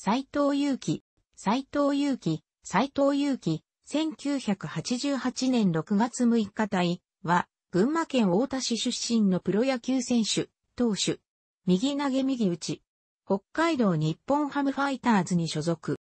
斎藤佑樹、1988年6月6日隊は、群馬県太田市出身のプロ野球選手、投手。右投げ右打ち。北海道日本ハムファイターズに所属。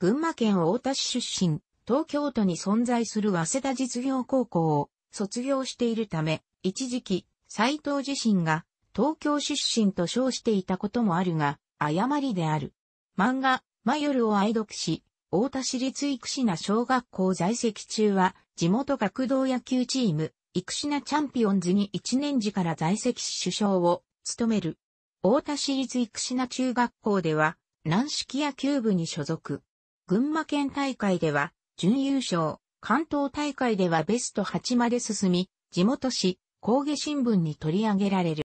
群馬県太田市出身、東京都に存在する早稲田実業高校を卒業しているため、一時期、斎藤自身が東京出身と称していたこともあるが、誤りである。漫画、マヨルを愛読し、太田市立生品小学校在籍中は、地元学童野球チーム、生品チャンピオンズに1年次から在籍し主将を務める。太田市立生品中学校では、軟式野球部に所属。群馬県大会では、準優勝、関東大会ではベスト8まで進み、地元紙、工芸新聞に取り上げられる。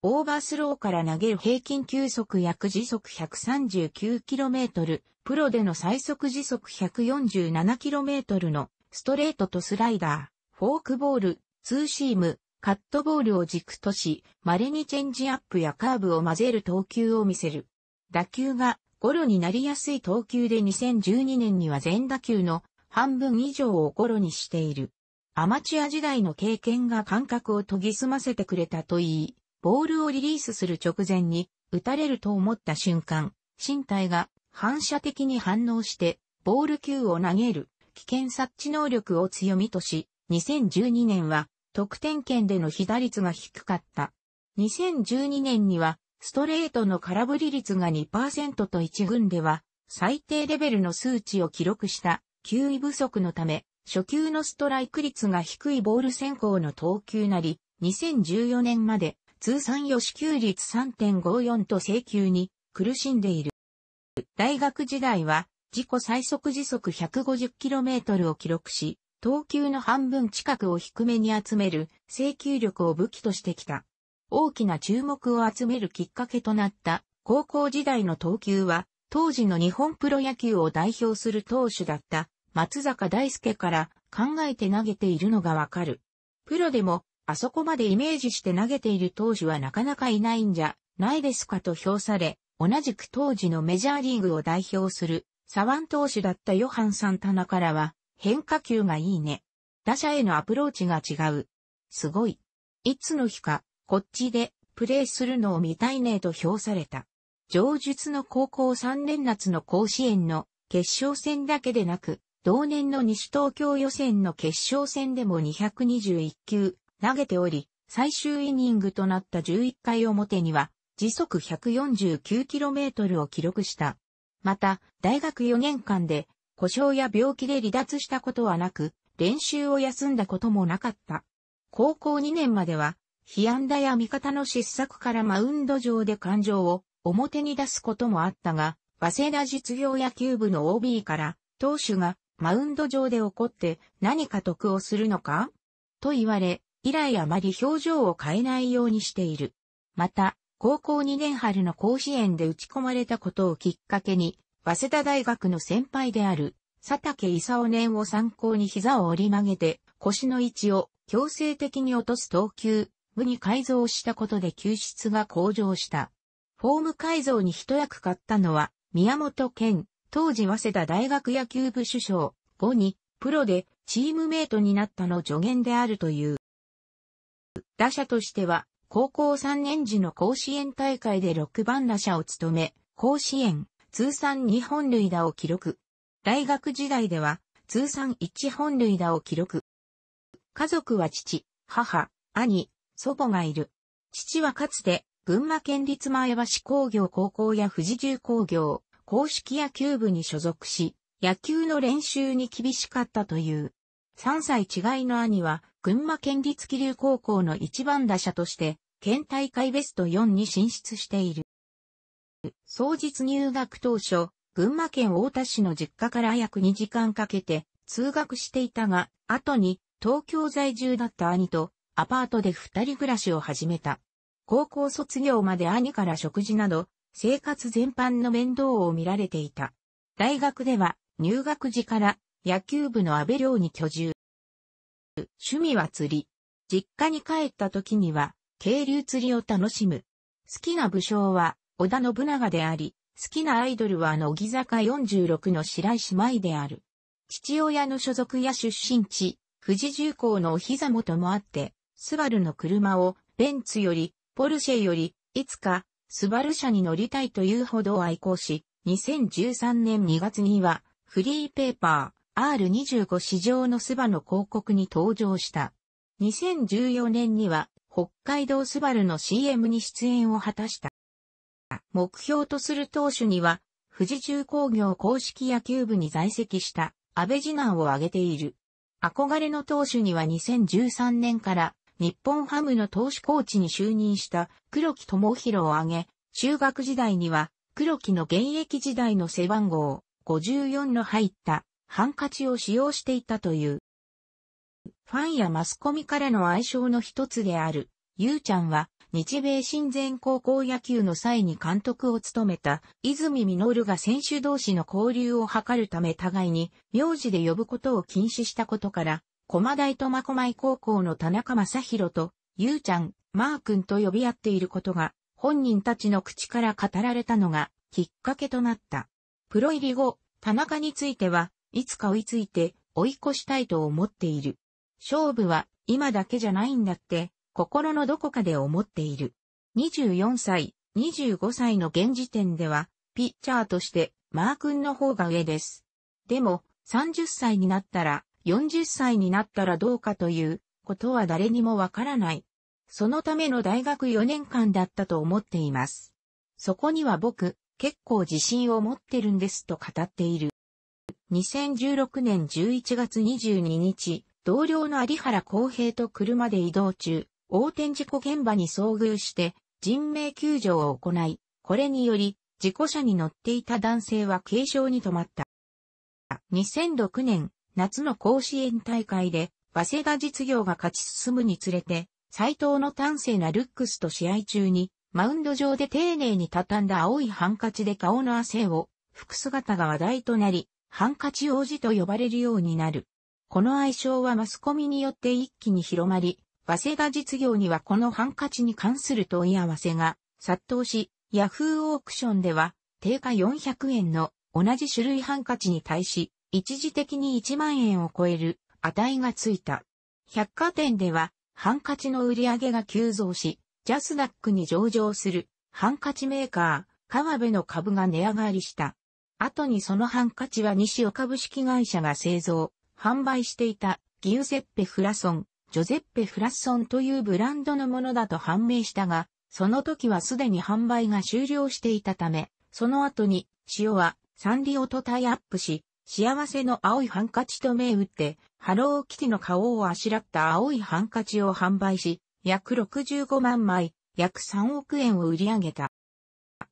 オーバースローから投げる平均球速約時速 139km、プロでの最速時速 147km のストレートとスライダー、フォークボール、ツーシーム、カットボールを軸とし、稀にチェンジアップやカーブを混ぜる投球を見せる。打球がゴロになりやすい投球で2012年には全打球の半分以上をゴロにしている。アマチュア時代の経験が感覚を研ぎ澄ませてくれたと言い、ボールをリリースする直前に打たれると思った瞬間、身体が反射的に反応してボール球を投げる危険察知能力を強みとし、2012年は得点圏での被打率が低かった。2012年にはストレートの空振り率が 2% と1軍では最低レベルの数値を記録した球威不足のため、初球のストライク率が低いボール先行の投球なり、2014年まで通算予試球率 3.54 と制球に苦しんでいる。大学時代は自己最速時速 150km を記録し、投球の半分近くを低めに集める制球力を武器としてきた。大きな注目を集めるきっかけとなった高校時代の投球は、当時の日本プロ野球を代表する投手だった。松坂大輔から考えて投げているのがわかる。プロでもあそこまでイメージして投げている投手はなかなかいないんじゃないですかと評され、同じく当時のメジャーリーグを代表する左腕投手だったヨハン・サンタナからは変化球がいいね。打者へのアプローチが違う。すごい。いつの日かこっちでプレーするのを見たいねと評された。上述の高校3年夏の甲子園の決勝戦だけでなく、同年の西東京予選の決勝戦でも221球投げており、最終イニングとなった11回表には時速 149km を記録した。また、大学4年間で故障や病気で離脱したことはなく、練習を休んだこともなかった。高校2年までは、被安打や味方の失策からマウンド上で感情を表に出すこともあったが、早稲田実業野球部の OB から、投手が、マウンド上で怒って何か得をするのかと言われ、以来あまり表情を変えないようにしている。また、高校2年春の甲子園で打ち込まれたことをきっかけに、早稲田大学の先輩である佐竹勲年を参考に膝を折り曲げて腰の位置を強制的に落とす投球、無に改造したことで球質が向上した。フォーム改造に一役買ったのは宮本健。当時早稲田大学野球部主将、後にプロでチームメイトになったの助言であるという。打者としては高校3年時の甲子園大会で6番打者を務め、甲子園通算2本塁打を記録。大学時代では通算1本塁打を記録。家族は父、母、兄、祖母がいる。父はかつて群馬県立前橋工業高校や富士重工業、硬式野球部に所属し、野球の練習に厳しかったという。3歳違いの兄は、群馬県立桐生高校の一番打者として、県大会ベスト4に進出している。早日入学当初、群馬県太田市の実家から約2時間かけて通学していたが、後に東京在住だった兄とアパートで2人暮らしを始めた。高校卒業まで兄から食事など、生活全般の面倒を見られていた。大学では入学時から野球部の安倍寮に居住。趣味は釣り。実家に帰った時には渓流釣りを楽しむ。好きな武将は織田信長であり、好きなアイドルは乃木坂46の白石麻衣である。父親の所属や出身地、富士重工のお膝元もあって、スバルの車をベンツより、ポルシェより、いつかスバル車に乗りたいというほど愛好し、2013年2月には、フリーペーパー R25 市場のスバの広告に登場した。2014年には、北海道スバルの CM に出演を果たした。目標とする投手には、富士重工業硬式野球部に在籍した安倍次男を挙げている。憧れの投手には2013年から日本ハムの投手コーチに就任した黒木智弘を挙げ、中学時代には黒木の現役時代の背番号54の入ったハンカチを使用していたという。ファンやマスコミからの愛称の一つである、ゆうちゃんは、日米親善高校野球の際に監督を務めた泉実が選手同士の交流を図るため互いに名字で呼ぶことを禁止したことから、駒大苫小牧高校の田中将大と、ゆうちゃん、まーくんと呼び合っていることが、本人たちの口から語られたのがきっかけとなった。プロ入り後、田中については、いつか追いついて追い越したいと思っている。勝負は今だけじゃないんだって。心のどこかで思っている。24歳、25歳の現時点では、ピッチャーとして、マー君の方が上です。でも、30歳になったら、40歳になったらどうかということは誰にもわからない。そのための大学4年間だったと思っています。そこには僕、結構自信を持ってるんですと語っている。2016年11月22日、同僚の有原康平と車で移動中、横転事故現場に遭遇して人命救助を行い、これにより事故車に乗っていた男性は軽傷に止まった。2006年夏の甲子園大会で早稲田実業が勝ち進むにつれて、斎藤の端正なルックスと試合中にマウンド上で丁寧に畳んだ青いハンカチで顔の汗を拭く姿が話題となり、ハンカチ王子と呼ばれるようになる。この愛称はマスコミによって一気に広まり、早稲田実業にはこのハンカチに関する問い合わせが殺到し、ヤフーオークションでは定価400円の同じ種類ハンカチに対し、一時的に1万円を超える値がついた。百貨店ではハンカチの売り上げが急増し、ジャスダックに上場するハンカチメーカー、川辺の株が値上がりした。後にそのハンカチは西尾株式会社が製造、販売していたギウゼッペ・フラソン。ジョゼッペ・フラッソンというブランドのものだと判明したが、その時はすでに販売が終了していたため、その後に、塩はサンリオとタイアップし、幸せの青いハンカチと銘打って、ハローキティの顔をあしらった青いハンカチを販売し、約65万枚、約3億円を売り上げた。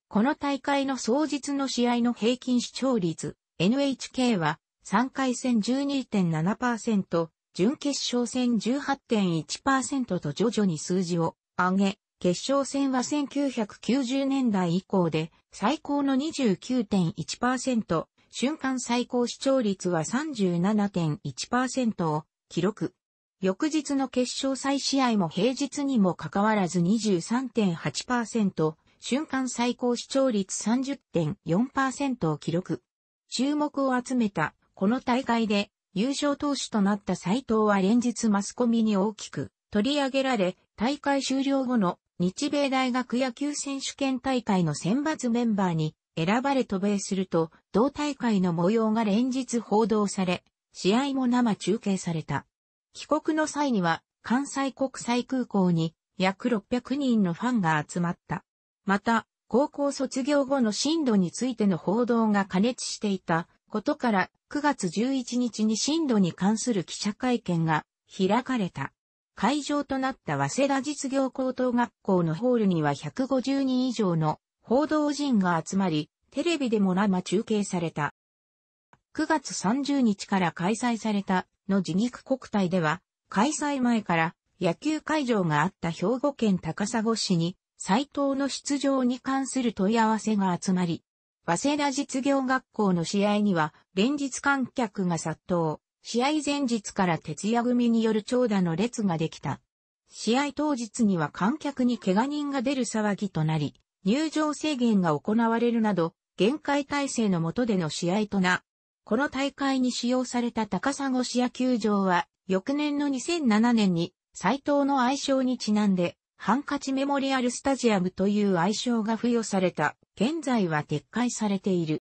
この大会の総日の試合の平均視聴率、NHK は3回戦 12.7%、準決勝戦 18.1% と徐々に数字を上げ、決勝戦は1990年代以降で最高の 29.1%、瞬間最高視聴率は 37.1% を記録。翌日の決勝再試合も平日にもかかわらず 23.8%、瞬間最高視聴率 30.4% を記録。注目を集めたこの大会で、優勝投手となった斎藤は連日マスコミに大きく取り上げられ、大会終了後の日米大学野球選手権大会の選抜メンバーに選ばれ渡米すると、同大会の模様が連日報道され、試合も生中継された。帰国の際には関西国際空港に約600人のファンが集まった。また、高校卒業後の進路についての報道が過熱していたことから、9月11日に進路に関する記者会見が開かれた。会場となった早稲田実業高等学校のホールには150人以上の報道陣が集まり、テレビでも生中継された。9月30日から開催されたの自虐国体では、開催前から野球会場があった兵庫県高砂市に、斎藤の出場に関する問い合わせが集まり、早稲田実業学校の試合には連日観客が殺到、試合前日から徹夜組による長蛇の列ができた。試合当日には観客に怪我人が出る騒ぎとなり、入場制限が行われるなど、厳戒態勢の下での試合とな。この大会に使用された高砂野球場は、翌年の2007年に、斎藤の愛称にちなんで、ハンカチメモリアルスタジアムという愛称が付与された。現在は撤回されている。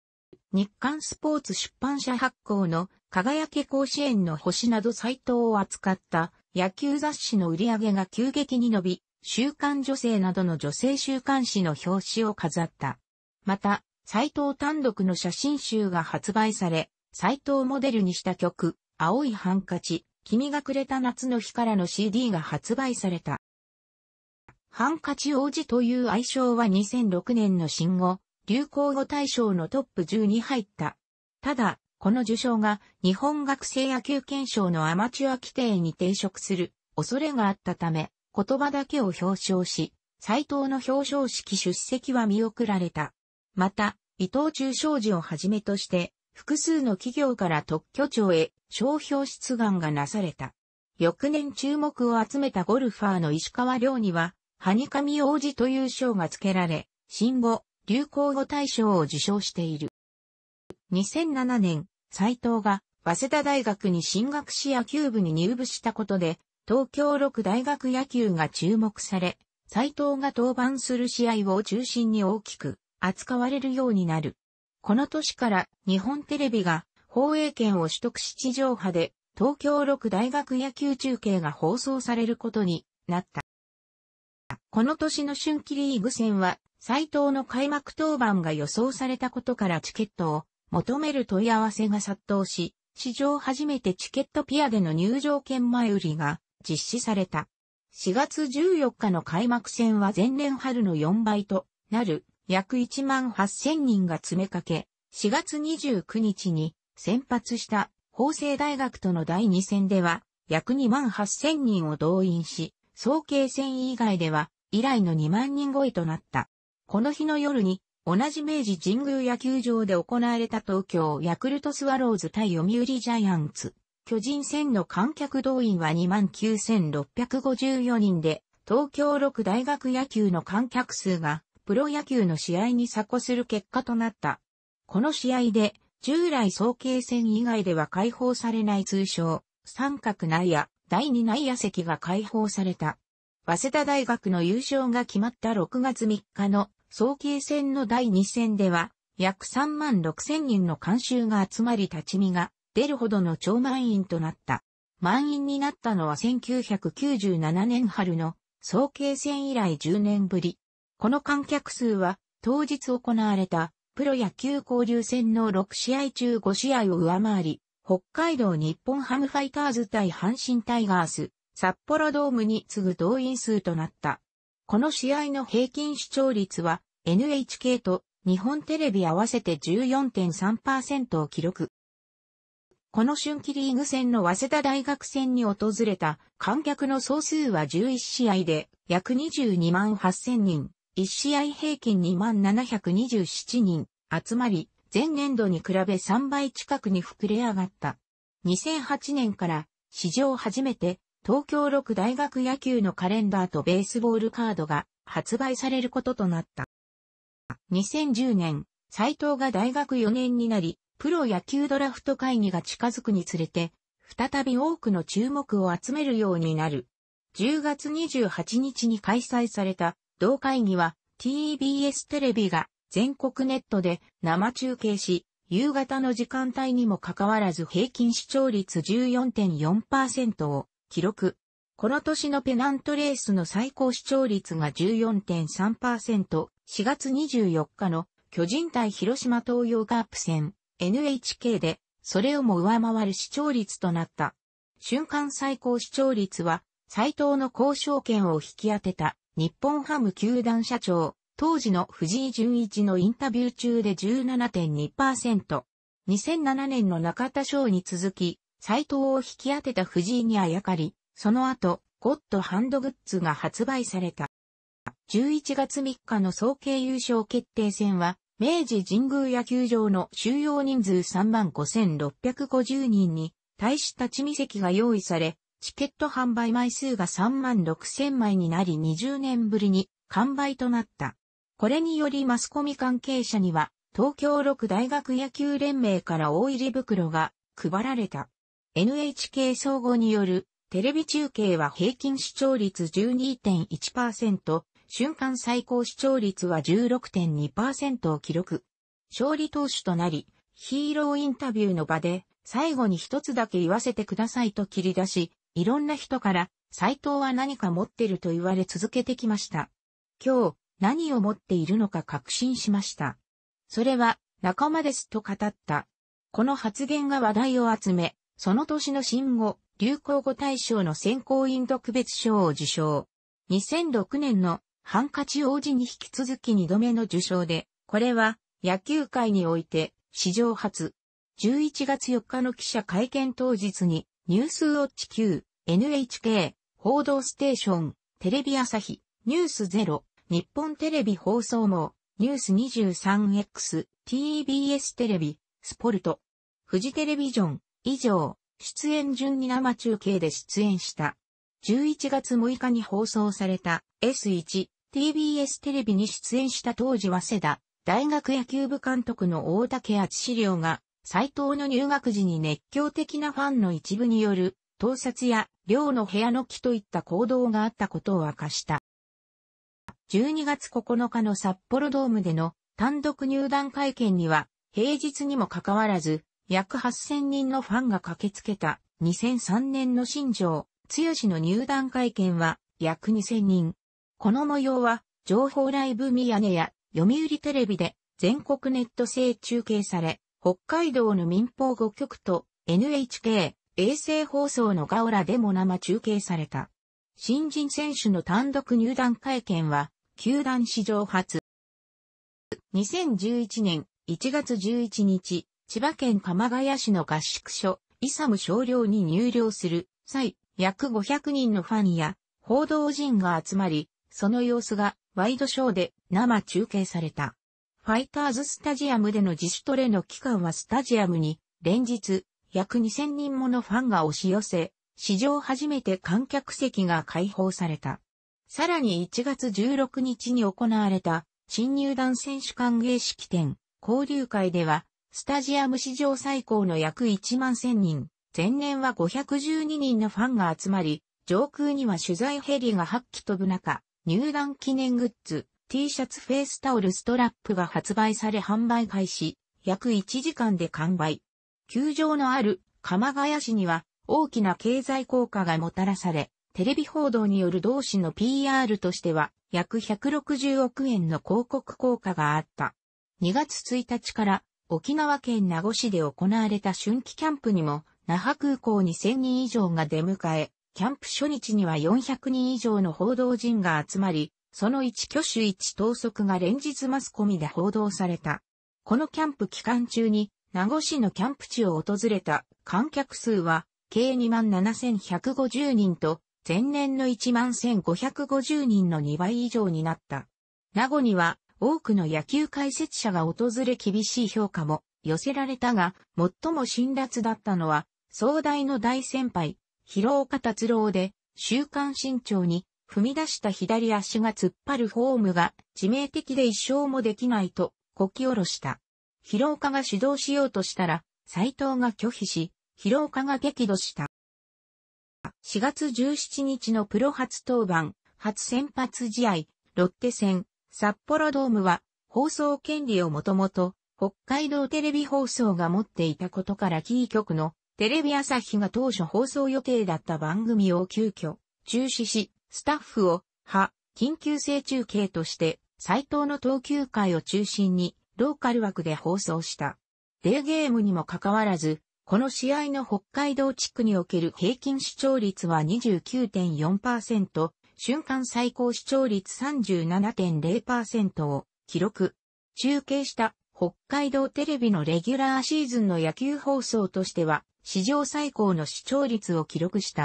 日刊スポーツ出版社発行の輝け甲子園の星など斎藤を扱った野球雑誌の売り上げが急激に伸び、週刊女性などの女性週刊誌の表紙を飾った。また、斎藤単独の写真集が発売され、斎藤モデルにした曲、青いハンカチ、君がくれた夏の日からの CD が発売された。ハンカチ王子という愛称は2006年の新語・流行語大賞のトップ10に入った。ただ、この受賞が日本学生野球憲章のアマチュア規定に抵触する恐れがあったため、言葉だけを表彰し、斎藤の表彰式出席は見送られた。また、伊藤忠商事をはじめとして、複数の企業から特許庁へ商標出願がなされた。翌年注目を集めたゴルファーの石川遼には、はにかみ王子という賞が付けられ、新語・流行語大賞を受賞している。2007年、斎藤が早稲田大学に進学し野球部に入部したことで、東京6大学野球が注目され、斎藤が登板する試合を中心に大きく扱われるようになる。この年から日本テレビが放映権を取得し地上波で東京6大学野球中継が放送されることになった。この年の春季リーグ戦は、斎藤の開幕登板が予想されたことからチケットを求める問い合わせが殺到し、史上初めてチケットピアでの入場券前売りが実施された。4月14日の開幕戦は前年春の4倍となる約18,000人が詰めかけ、4月29日に先発した法政大学との第2戦では約28,000人を動員し、早慶戦以外では、以来の20,000人超えとなった。この日の夜に、同じ明治神宮野球場で行われた東京ヤクルトスワローズ対読売ジャイアンツ、巨人戦の観客動員は 29,654 人で、東京6大学野球の観客数が、プロ野球の試合に差する結果となった。この試合で、従来早慶戦以外では開放されない通称、三角内野、第2内野席が開放された。早稲田大学の優勝が決まった6月3日の早慶戦の第2戦では、約36,000人の観衆が集まり立ち見が出るほどの超満員となった。満員になったのは1997年春の早慶戦以来10年ぶり。この観客数は当日行われたプロ野球交流戦の6試合中5試合を上回り、北海道日本ハムファイターズ対阪神タイガース。札幌ドームに次ぐ動員数となった。この試合の平均視聴率は NHK と日本テレビ合わせて 14.3% を記録。この春季リーグ戦の早稲田大学戦に訪れた観客の総数は11試合で約22万8,000人、1試合平均27,727人集まり、前年度に比べ3倍近くに膨れ上がった。2008年から史上初めて東京6大学野球のカレンダーとベースボールカードが発売されることとなった。2010年、斎藤が大学4年になり、プロ野球ドラフト会議が近づくにつれて、再び多くの注目を集めるようになる。10月28日に開催された同会議は TBS テレビが全国ネットで生中継し、夕方の時間帯にもかかわらず平均視聴率 14.4% を記録。この年のペナントレースの最高視聴率が 14.3%、4月24日の巨人対広島東洋カープ戦、NHK で、それをも上回る視聴率となった。瞬間最高視聴率は、斎藤の交渉権を引き当てた、日本ハム球団社長、当時の藤井純一のインタビュー中で 17.2%。2007年の中田翔に続き、斎藤を引き当てた藤井にあやかり、その後、ゴッドハンドグッズが発売された。11月3日の早慶優勝決定戦は、明治神宮野球場の収容人数 35,650 人に、対し立ち見席が用意され、チケット販売枚数が 36,000 枚になり20年ぶりに完売となった。これによりマスコミ関係者には、東京六大学野球連盟から大入り袋が配られた。NHK 総合によるテレビ中継は平均視聴率 12.1%、瞬間最高視聴率は 16.2% を記録。勝利投手となり、ヒーローインタビューの場で、最後に一つだけ言わせてくださいと切り出し、いろんな人から、斎藤は何か持ってると言われ続けてきました。今日、何を持っているのか確信しました。それは、仲間ですと語った。この発言が話題を集め、その年の新語・流行語大賞の選考委員特別賞を受賞。2006年のハンカチ王子に引き続き2度目の受賞で、これは野球界において史上初。11月4日の記者会見当日に、ニュースウォッチ Q、NHK、報道ステーション、テレビ朝日、ニュースゼロ、日本テレビ放送網、ニュース 23X、TBS テレビ、スポルト、フジテレビジョン、以上、出演順に生中継で出演した。11月6日に放送された S1、TBS テレビに出演した当時早稲田大学野球部監督の大竹篤史郎が、斎藤の入学時に熱狂的なファンの一部による、盗撮や寮の部屋の木といった行動があったことを明かした。12月9日の札幌ドームでの単独入団会見には、平日にもかかわらず、約8000人のファンが駆けつけた2003年の新庄剛志の入団会見は約2000人。この模様は情報ライブミヤネや読売テレビで全国ネット制中継され、北海道の民放5局と NHK、衛星放送のガオラでも生中継された。新人選手の単独入団会見は球団史上初。2011年1月11日、千葉県鎌ケ谷市の合宿所、イサム少寮に入寮する際、約500人のファンや報道陣が集まり、その様子がワイドショーで生中継された。ファイターズスタジアムでの自主トレの期間はスタジアムに連日約2000人ものファンが押し寄せ、史上初めて観客席が開放された。さらに1月16日に行われた新入団選手歓迎式典、交流会では、スタジアム史上最高の約1万1000人、前年は512人のファンが集まり、上空には取材ヘリが8機飛ぶ中、入団記念グッズ、T シャツ、フェイスタオル、ストラップが発売され販売開始、約1時間で完売。球場のある鎌ケ谷市には大きな経済効果がもたらされ、テレビ報道による同市の PR としては約160億円の広告効果があった。2月1日から沖縄県名護市で行われた春季キャンプにも、那覇空港に2000人以上が出迎え、キャンプ初日には400人以上の報道陣が集まり、その一挙手一投足が連日マスコミで報道された。このキャンプ期間中に、名護市のキャンプ地を訪れた観客数は、計 27,150 人と、前年の 11,550 人の2倍以上になった。名護には、多くの野球解説者が訪れ厳しい評価も寄せられたが、最も辛辣だったのは、早大の大先輩、広岡達郎で、週刊新潮に踏み出した左足が突っ張るフォームが致命的で一生もできないと、こき下ろした。広岡が主導しようとしたら、斎藤が拒否し、広岡が激怒した。4月17日のプロ初登板、初先発試合、ロッテ戦。札幌ドームは放送権利をもともと北海道テレビ放送が持っていたことからキー局のテレビ朝日が当初放送予定だった番組を急遽中止し、スタッフを緊急制中継として斎藤の投球回を中心にローカル枠で放送した。デーゲームにもかかわらず、この試合の北海道地区における平均視聴率は 29.4%、瞬間最高視聴率 37.0% を記録。中継した北海道テレビのレギュラーシーズンの野球放送としては史上最高の視聴率を記録した。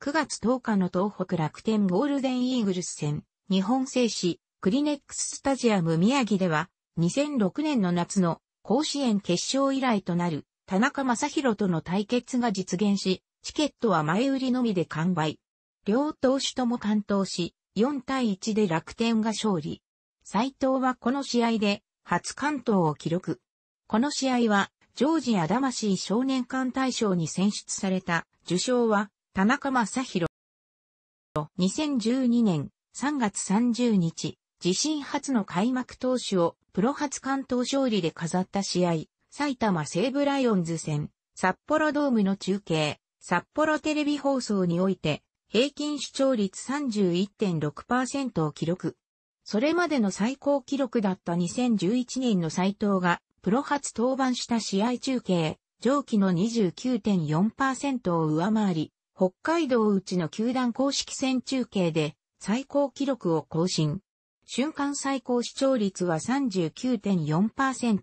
9月10日の東北楽天ゴールデンイーグルス戦、日本製紙クリネックススタジアム宮城では2006年の夏の甲子園決勝以来となる田中将大との対決が実現し、チケットは前売りのみで完売。両投手とも完投し、4対1で楽天が勝利。斎藤はこの試合で初完投を記録。この試合は、ジョージア魂少年間大賞に選出された、受賞は、田中将大。2012年3月30日、自身初の開幕投手をプロ初完投勝利で飾った試合、埼玉西武ライオンズ戦、札幌ドームの中継、札幌テレビ放送において、平均視聴率 31.6% を記録。それまでの最高記録だった2011年の斎藤が、プロ初登板した試合中継、上記の 29.4% を上回り、北海道うちの球団公式戦中継で最高記録を更新。瞬間最高視聴率は 39.4%。